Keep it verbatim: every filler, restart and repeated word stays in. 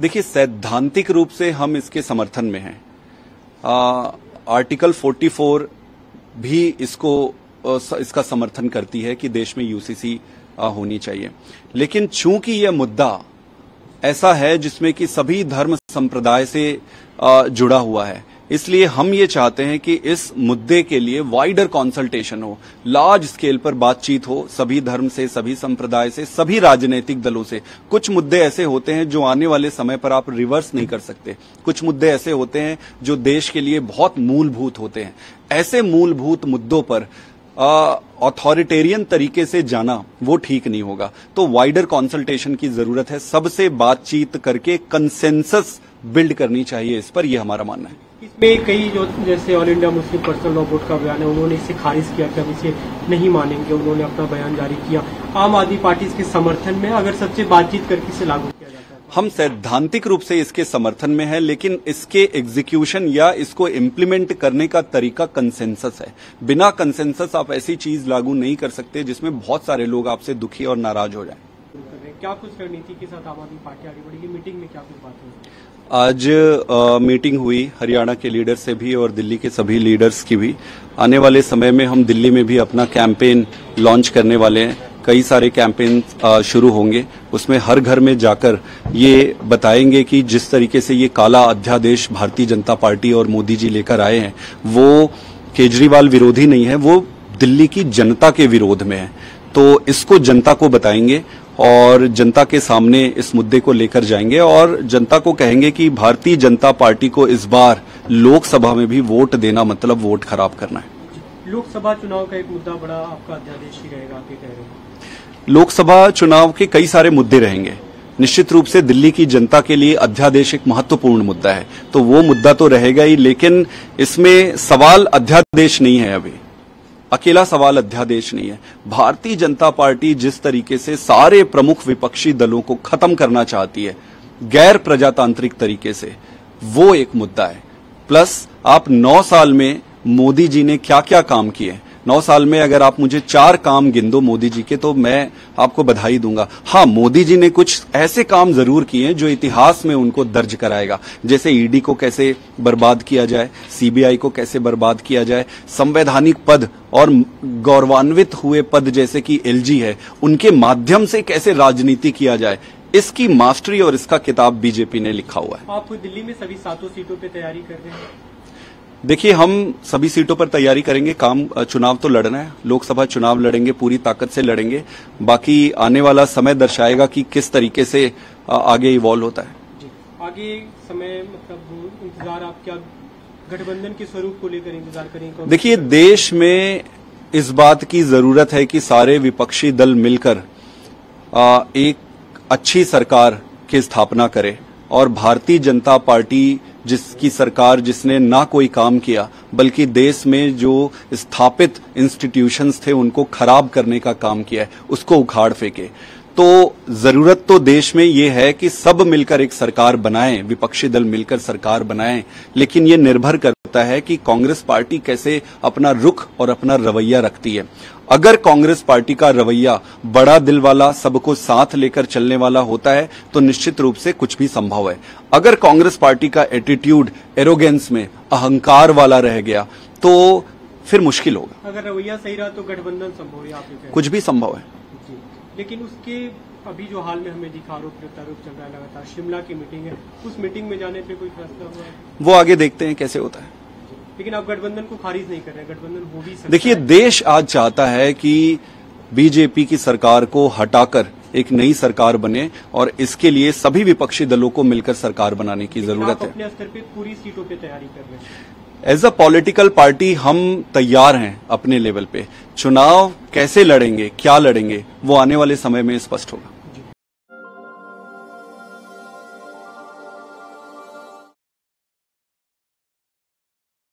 देखिए, सैद्धांतिक रूप से हम इसके समर्थन में हैं। आर्टिकल फोर्टी फोर भी इसको इसका समर्थन करती है कि देश में यूसीसी होनी चाहिए, लेकिन चूंकि यह मुद्दा ऐसा है जिसमें कि सभी धर्म संप्रदाय से जुड़ा हुआ है, इसलिए हम ये चाहते हैं कि इस मुद्दे के लिए वाइडर कंसल्टेशन हो, लार्ज स्केल पर बातचीत हो, सभी धर्म से, सभी संप्रदाय से, सभी राजनीतिक दलों से। कुछ मुद्दे ऐसे होते हैं जो आने वाले समय पर आप रिवर्स नहीं कर सकते, कुछ मुद्दे ऐसे होते हैं जो देश के लिए बहुत मूलभूत होते हैं। ऐसे मूलभूत मुद्दों पर ऑथॉरिटेरियन तरीके से जाना वो ठीक नहीं होगा, तो वाइडर कंसल्टेशन की जरूरत है। सबसे बातचीत करके कंसेंसस बिल्ड करनी चाहिए इस पर, यह हमारा मानना है। इसमें कई जो जैसे all India Muslim personal law board का बयान है, उन्होंने इसे खारिज किया कि हम इसे नहीं मानेंगे, उन्होंने अपना बयान जारी किया। आम आदमी पार्टी इसके समर्थन में, अगर सबसे बातचीत करके इसे लागू किया जाता है, हम सैद्धांतिक रूप से इसके समर्थन में है, लेकिन इसके एग्जीक्यूशन या इसको इम्प्लीमेंट करने का तरीका कंसेंसस है। बिना कंसेंसस आप ऐसी चीज लागू नहीं कर सकते जिसमें बहुत सारे लोग आपसे दुखी और नाराज हो जाए। क्या कुछ रणनीति के साथ आम आदमी पार्टी आगे बढ़ेगी? मीटिंग में क्या कुछ बात हुई? आज आ, मीटिंग हुई हरियाणा के लीडर से भी और दिल्ली के सभी लीडर्स की भी। आने वाले समय में हम दिल्ली में भी अपना कैंपेन लॉन्च करने वाले हैं। कई सारे कैंपेन शुरू होंगे, उसमें हर घर में जाकर ये बताएंगे कि जिस तरीके से ये काला अध्यादेश भारतीय जनता पार्टी और मोदी जी लेकर आए हैं, वो केजरीवाल विरोधी नहीं है, वो दिल्ली की जनता के विरोध में है। तो इसको जनता को बताएंगे और जनता के सामने इस मुद्दे को लेकर जाएंगे और जनता को कहेंगे कि भारतीय जनता पार्टी को इस बार लोकसभा में भी वोट देना मतलब वोट खराब करना है। लोकसभा चुनाव का एक मुद्दा बड़ा आपका अध्यादेश ही रहेगा, आप कह रहे हैं? लोकसभा चुनाव के कई सारे मुद्दे रहेंगे। निश्चित रूप से दिल्ली की जनता के लिए अध्यादेश एक महत्वपूर्ण मुद्दा है, तो वो मुद्दा तो रहेगा ही, लेकिन इसमें सवाल अध्यादेश नहीं है, अभी अकेला सवाल अध्यादेश नहीं है। भारतीय जनता पार्टी जिस तरीके से सारे प्रमुख विपक्षी दलों को खत्म करना चाहती है गैर प्रजातांत्रिक तरीके से, वो एक मुद्दा है। प्लस आप नौ साल में मोदी जी ने क्या क्या काम किए, नौ साल में अगर आप मुझे चार काम गिन दो मोदी जी के तो मैं आपको बधाई दूंगा। हाँ, मोदी जी ने कुछ ऐसे काम जरूर किए जो इतिहास में उनको दर्ज कराएगा, जैसे ईडी को कैसे बर्बाद किया जाए, सीबीआई को कैसे बर्बाद किया जाए, संवैधानिक पद और गौरवान्वित हुए पद जैसे कि एलजी है, उनके माध्यम से कैसे राजनीति किया जाए, इसकी मास्टरी और इसका किताब बीजेपी ने लिखा हुआ है। आपको दिल्ली में सभी सातों सीटों पर तैयारी कर रहे हैं? देखिए, हम सभी सीटों पर तैयारी करेंगे। काम चुनाव तो लड़ना है, लोकसभा चुनाव लड़ेंगे, पूरी ताकत से लड़ेंगे। बाकी आने वाला समय दर्शाएगा कि किस तरीके से आगे इवॉल्व होता है। आगे समय मतलब इंतजार आप क्या गठबंधन के स्वरूप को लेकर इंतजार करेंगे? देखिए, देश में इस बात की जरूरत है कि सारे विपक्षी दल मिलकर एक अच्छी सरकार की स्थापना करें और भारतीय जनता पार्टी जिसकी सरकार जिसने ना कोई काम किया बल्कि देश में जो स्थापित इंस्टीट्यूशंस थे उनको खराब करने का काम किया है, उसको उखाड़ फेंके। तो जरूरत तो देश में ये है कि सब मिलकर एक सरकार बनाएं, विपक्षी दल मिलकर सरकार बनाएं, लेकिन ये निर्भर करता है कि कांग्रेस पार्टी कैसे अपना रुख और अपना रवैया रखती है। अगर कांग्रेस पार्टी का रवैया बड़ा दिल वाला, सबको साथ लेकर चलने वाला होता है तो निश्चित रूप से कुछ भी संभव है। अगर कांग्रेस पार्टी का एटीट्यूड एरोगेंस में, अहंकार वाला रह गया तो फिर मुश्किल होगा। अगर रवैया सही रहा तो गठबंधन संभव है, आप कुछ भी संभव है। लेकिन उसके अभी जो हाल में हमें दिखा आरोप प्रत्यारोप चल रहा है लगातार, शिमला की मीटिंग है, उस मीटिंग में जाने पे कोई फैसला हुआ है? वो आगे देखते हैं कैसे होता है। लेकिन आप गठबंधन को खारिज नहीं कर रहे, गठबंधन हो भी सकता है। देखिए, देश आज चाहता है कि बीजेपी की सरकार को हटाकर एक नई सरकार बने और इसके लिए सभी विपक्षी दलों को मिलकर सरकार बनाने की जरूरत है। अपने स्तर पे पूरी सीटों पे तैयारी कर रहे हैं। एज अ पॉलिटिकल पार्टी हम तैयार हैं अपने लेवल पे। चुनाव कैसे लड़ेंगे, क्या लड़ेंगे, वो आने वाले समय में स्पष्ट होगा।